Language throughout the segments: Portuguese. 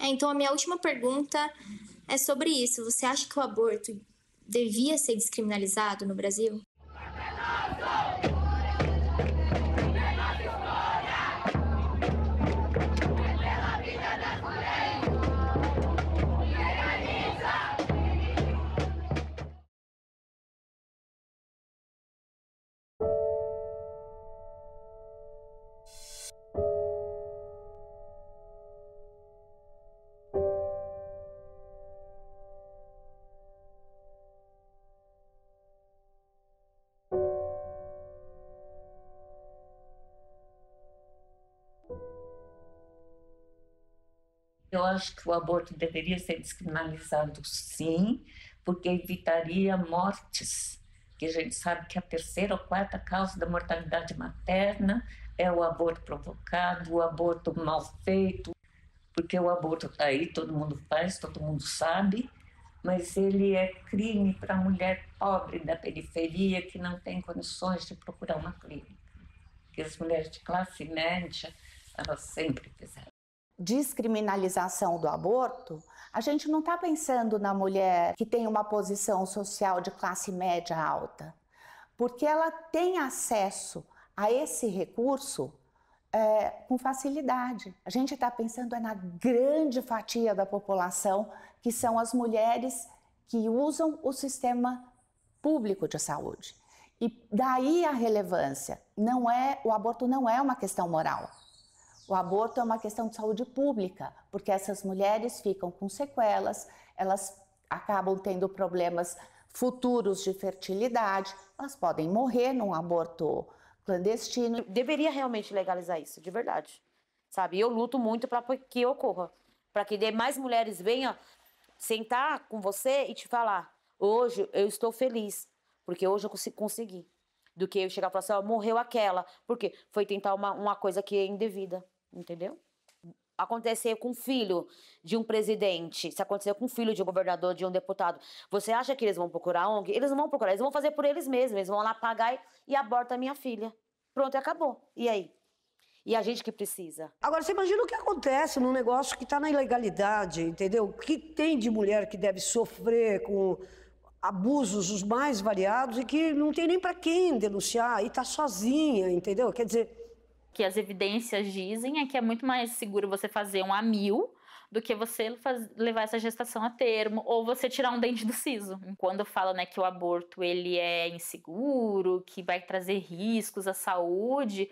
Então, a minha última pergunta é sobre isso. Você acha que o aborto devia ser descriminalizado no Brasil? Eu acho que o aborto deveria ser descriminalizado, sim, porque evitaria mortes, que a gente sabe que a terceira ou quarta causa da mortalidade materna é o aborto provocado, o aborto mal feito, porque o aborto está aí, todo mundo faz, todo mundo sabe, mas ele é crime para a mulher pobre da periferia que não tem condições de procurar uma clínica, que as mulheres de classe média, elas sempre fizeram. Descriminalização do aborto, a gente não está pensando na mulher que tem uma posição social de classe média alta, porque ela tem acesso a esse recurso com facilidade. A gente está pensando na grande fatia da população, que são as mulheres que usam o sistema público de saúde. E daí a relevância. O aborto não é uma questão moral. O aborto é uma questão de saúde pública, porque essas mulheres ficam com sequelas, elas acabam tendo problemas futuros de fertilidade, elas podem morrer num aborto clandestino. Deveria realmente legalizar isso, de verdade, sabe? Eu luto muito para que ocorra, para que mais mulheres venham sentar com você e te falar: hoje eu estou feliz, porque hoje eu consegui. Do que eu chegar e falar assim: ó, morreu aquela, porque foi tentar uma coisa que é indevida. Entendeu? Aconteceu com o filho de um presidente, se aconteceu com o filho de um governador, de um deputado, você acha que eles vão procurar a ONG? Eles não vão procurar, eles vão fazer por eles mesmos, eles vão lá pagar e aborta a minha filha. Pronto, acabou. E aí? E a gente que precisa. Agora, você imagina o que acontece num negócio que está na ilegalidade, entendeu? O que tem de mulher que deve sofrer com abusos os mais variados e que não tem nem para quem denunciar e está sozinha, entendeu? Quer dizer, que as evidências dizem é que é muito mais seguro você fazer um amil do que você levar essa gestação a termo ou você tirar um dente do siso. Quando fala, né, que o aborto ele é inseguro, que vai trazer riscos à saúde,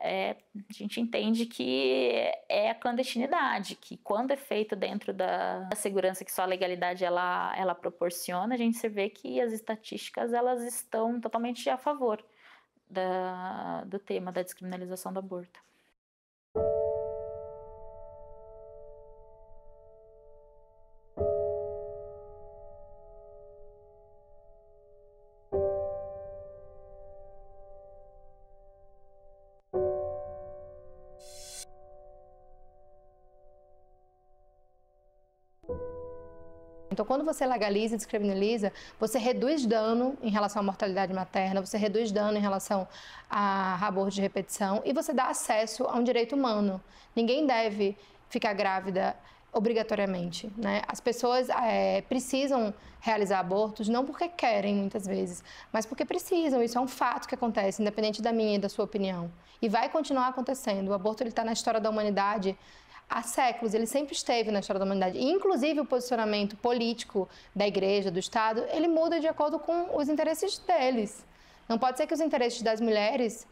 a gente entende que é a clandestinidade, que quando é feito dentro da segurança que só a legalidade ela proporciona, a gente vê que as estatísticas elas estão totalmente a favor do tema da descriminalização do aborto. Então, quando você legaliza e descriminaliza, você reduz dano em relação à mortalidade materna, você reduz dano em relação a aborto de repetição e você dá acesso a um direito humano. Ninguém deve ficar grávida obrigatoriamente, né? As pessoas precisam realizar abortos não porque querem, muitas vezes, mas porque precisam. Isso é um fato que acontece, independente da minha e da sua opinião. E vai continuar acontecendo. O aborto está na história da humanidade há séculos, ele sempre esteve na história da humanidade. Inclusive, o posicionamento político da igreja, do Estado, ele muda de acordo com os interesses deles. Não pode ser que os interesses das mulheres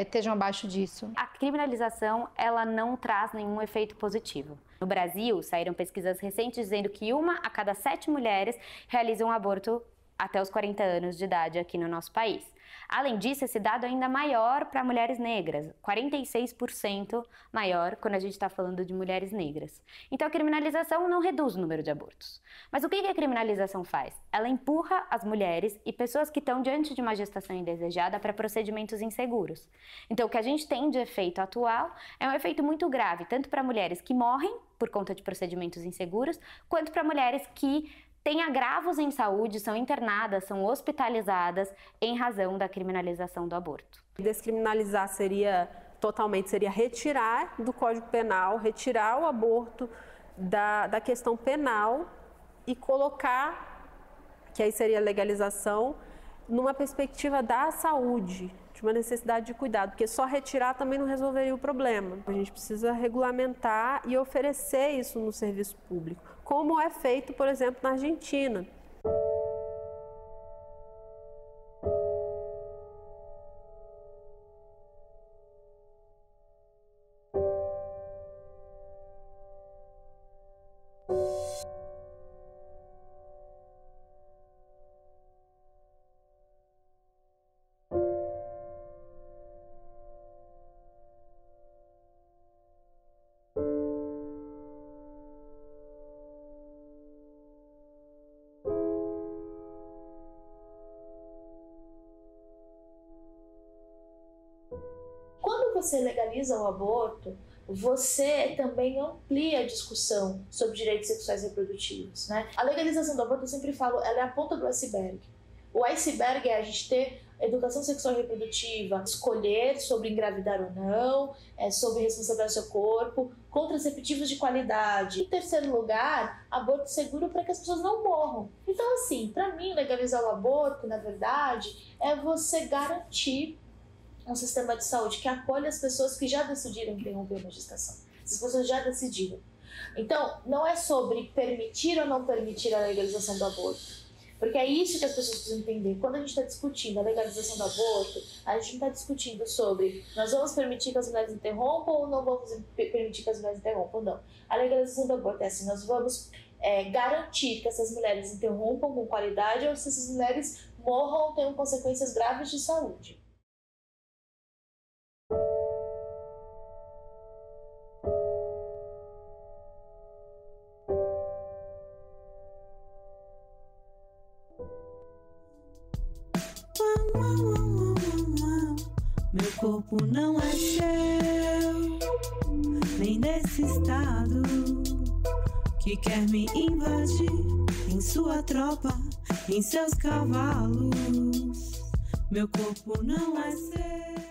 estejam abaixo disso. A criminalização, ela não traz nenhum efeito positivo. No Brasil, saíram pesquisas recentes dizendo que 1 a cada 7 mulheres realiza um aborto até os 40 anos de idade aqui no nosso país. Além disso, esse dado é ainda maior para mulheres negras, 46% maior quando a gente está falando de mulheres negras. Então, a criminalização não reduz o número de abortos. Mas o que a criminalização faz? Ela empurra as mulheres e pessoas que estão diante de uma gestação indesejada para procedimentos inseguros. Então, o que a gente tem de efeito atual é um efeito muito grave, tanto para mulheres que morrem por conta de procedimentos inseguros, quanto para mulheres que têm agravos em saúde, são internadas, são hospitalizadas em razão da criminalização do aborto. Descriminalizar seria retirar do Código Penal, retirar o aborto da questão penal e colocar, que aí seria a legalização, numa perspectiva da saúde, de uma necessidade de cuidado, porque só retirar também não resolveria o problema. A gente precisa regulamentar e oferecer isso no serviço público, como é feito, por exemplo, na Argentina. Você legaliza o aborto, você também amplia a discussão sobre direitos sexuais e reprodutivos, né? A legalização do aborto, eu sempre falo, ela é a ponta do iceberg. O iceberg é a gente ter educação sexual e reprodutiva, escolher sobre engravidar ou não, sobre responsabilizar o seu corpo, contraceptivos de qualidade. Em terceiro lugar, aborto seguro para que as pessoas não morram. Então, assim, para mim, legalizar o aborto, na verdade, é você garantir um sistema de saúde que acolhe as pessoas que já decidiram interromper uma gestação. Essas pessoas já decidiram. Então, não é sobre permitir ou não permitir a legalização do aborto. Porque é isso que as pessoas precisam entender. Quando a gente está discutindo a legalização do aborto, a gente não está discutindo sobre nós vamos permitir que as mulheres interrompam ou não vamos permitir que as mulheres interrompam, não. A legalização do aborto é assim, nós vamos garantir que essas mulheres interrompam com qualidade ou se essas mulheres morram ou tenham consequências graves de saúde. Meu corpo não é seu, nem desse estado que quer me invadir em sua tropa, em seus cavalos. Meu corpo não é seu.